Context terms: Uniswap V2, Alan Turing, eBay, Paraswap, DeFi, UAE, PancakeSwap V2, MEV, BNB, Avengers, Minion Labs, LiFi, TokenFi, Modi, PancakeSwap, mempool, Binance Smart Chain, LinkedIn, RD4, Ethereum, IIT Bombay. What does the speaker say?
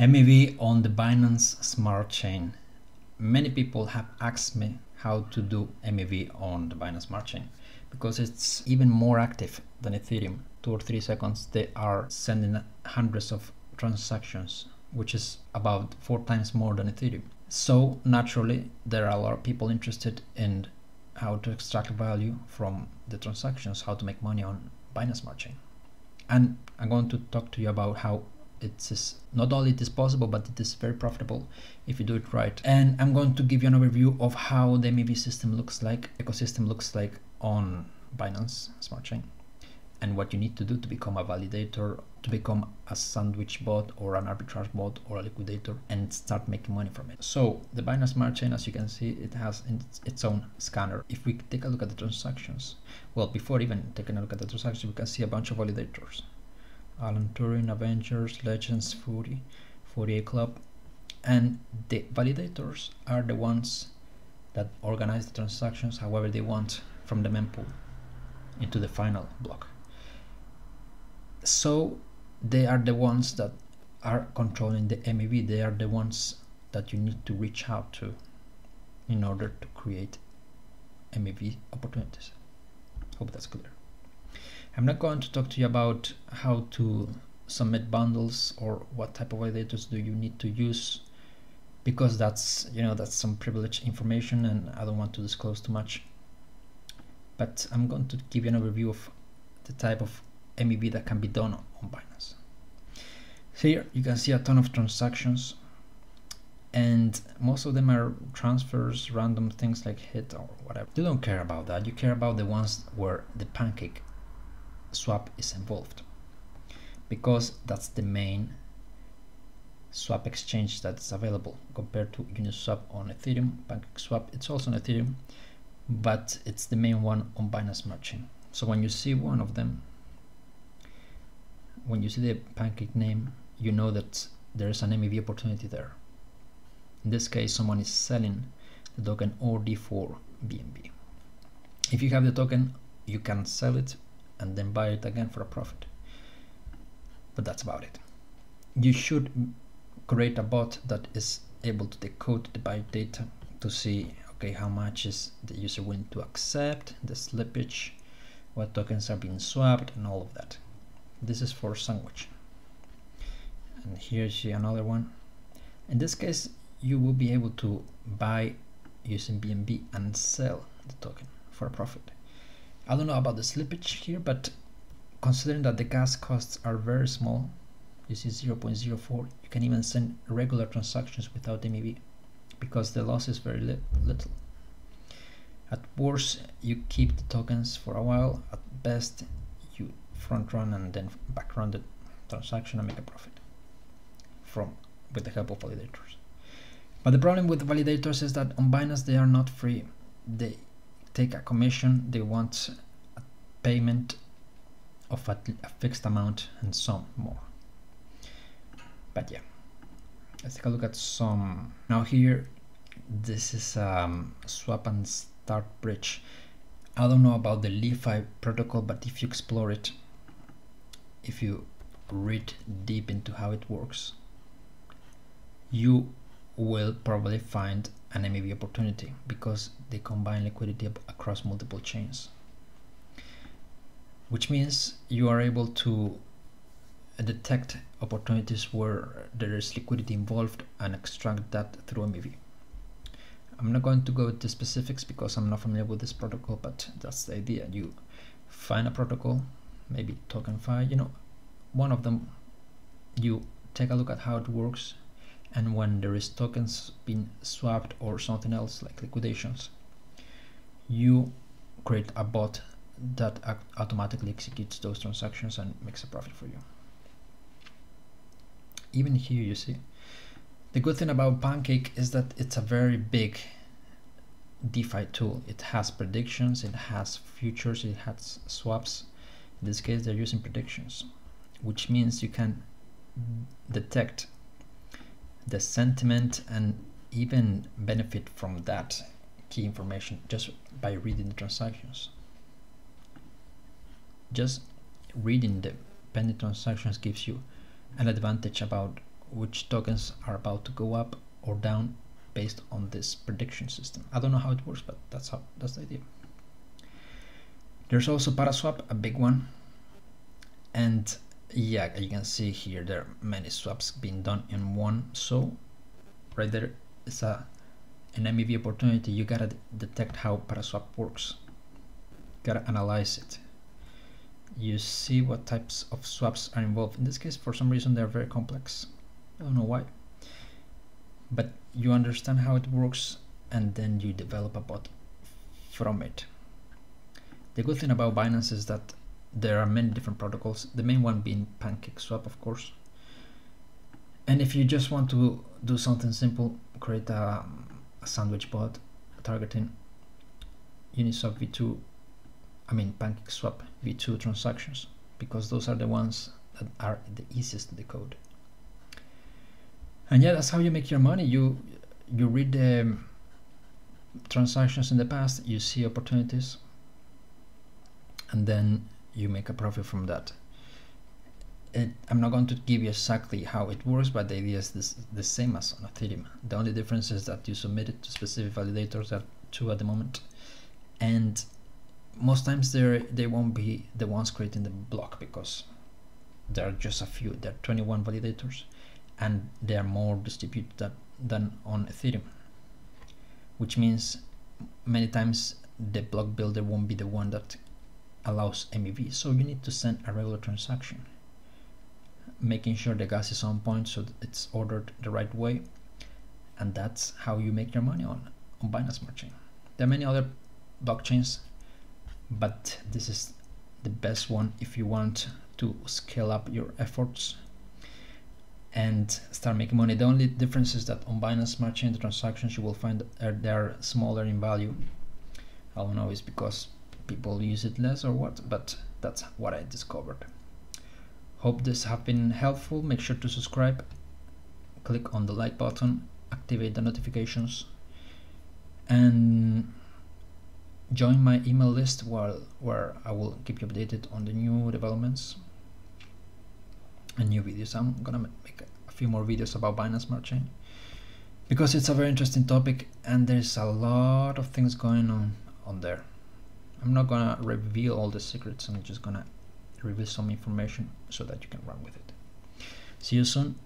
MEV on the Binance Smart Chain. Many people have asked me how to do MEV on the Binance Smart Chain because it's even more active than Ethereum. 2 or 3 seconds, they are sending hundreds of transactions, which is about 4 times more than Ethereum. So naturally, there are a lot of people interested in how to extract value from the transactions, how to make money on Binance Smart Chain. And I'm going to talk to you about how it is not only it is possible, but it is very profitable if you do it right. And I'm going to give you an overview of how the MEV system looks like, ecosystem looks like on Binance Smart Chain, and what you need to do to become a validator, to become a sandwich bot or an arbitrage bot or a liquidator and start making money from it. So the Binance Smart Chain, as you can see, it has its own scanner. If we take a look at the transactions, well, before even taking a look at the transactions, we can see a bunch of validators. Alan Turing, Avengers, Legends, Fury, 48 Club, and the validators are the ones that organize the transactions however they want from the mempool into the final block. So they are the ones that are controlling the MEV. They are the ones that you need to reach out to in order to create MEV opportunities. Hope that's clear. I'm not going to talk to you about how to submit bundles or what type of validators do you need to use, because that's some privileged information and I don't want to disclose too much. But I'm going to give you an overview of the type of MEV that can be done on Binance. Here you can see a ton of transactions, and most of them are transfers, random things like hit or whatever. You don't care about that. You care about the ones where the PancakeSwap is involved, because that's the main swap exchange that's available compared to Uniswap on Ethereum. PancakeSwap, it's also on Ethereum, but it's the main one on Binance Smart Chain. So when you see one of them, when you see the Pancake name, you know that there is an MEV opportunity there. In this case, someone is selling the token RD4 BNB. If you have the token, you can sell it and then buy it again for a profit. But that's about it. You should create a bot that is able to decode the buy data to see, okay, how much is the user willing to accept, the slippage, what tokens are being swapped, and all of that. This is for sandwich. And here's another one. In this case, you will be able to buy using BNB and sell the token for a profit. I don't know about the slippage here, but considering that the gas costs are very small, you see 0.04, you can even send regular transactions without MEV because the loss is very little. At worst, you keep the tokens for a while. At best, you front run and then back run the transaction and make a profit with the help of validators. But the problem with validators is that on Binance they are not free. They take a commission, they want a payment of a fixed amount and some more. But yeah, let's take a look at some. Now here, this is swap and start bridge. I don't know about the LiFi protocol, but if you explore it, if you read deep into how it works, you will probably find an MEV opportunity because they combine liquidity across multiple chains, which means you are able to detect opportunities where there is liquidity involved and extract that through MEV. I'm not going to go into specifics because I'm not familiar with this protocol, but that's the idea. You find a protocol, maybe TokenFi, one of them, you take a look at how it works, and when there is tokens being swapped or something else like liquidations, you create a bot that automatically executes those transactions and makes a profit for you. Even here you see, the good thing about Pancake is that it's a very big DeFi tool. It has predictions, it has futures, it has swaps. In this case they're using predictions, which means you can detect the sentiment and even benefit from that key information just by reading the transactions. Just reading the pending transactions gives you an advantage about which tokens are about to go up or down based on this prediction system. I don't know how it works, but that's the idea. There's also Paraswap, a big one. And yeah, you can see here, there are many swaps being done in one. So right there is an MEV opportunity. You gotta detect how Paraswap works. Gotta analyze it. You see what types of swaps are involved. In this case, for some reason, they're very complex. I don't know why, but you understand how it works and then you develop a bot from it. The good thing about Binance is that there are many different protocols, the main one being PancakeSwap, of course. And if you just want to do something simple, create a sandwich bot targeting Uniswap V2, I mean PancakeSwap V2 transactions, because those are the ones that are the easiest to decode. And yeah, that's how you make your money. You read the transactions in the past, you see opportunities, and then you make a profit from that. I'm not going to give you exactly how it works, but the idea is the same as on Ethereum. The only difference is that you submit it to specific validators, there are two at the moment, and most times they won't be the ones creating the block, because there are just a few. There are 21 validators, and they are more distributed than on Ethereum, which means many times the block builder won't be the one that allows MEV. So you need to send a regular transaction, making sure the gas is on point so that it's ordered the right way, and that's how you make your money on Binance Smart Chain. There are many other blockchains, but this is the best one if you want to scale up your efforts and start making money. The only difference is that on Binance Smart Chain, the transactions you will find they're smaller in value. I don't know, it's because people use it less or what, but that's what I discovered. Hope this has been helpful. Make sure to subscribe, click on the like button, activate the notifications, and join my email list where I will keep you updated on the new developments and new videos. I'm gonna make a few more videos about Binance Smart Chain because it's a very interesting topic and there's a lot of things going on there. I'm not gonna reveal all the secrets, I'm just gonna reveal some information so that you can run with it. See you soon.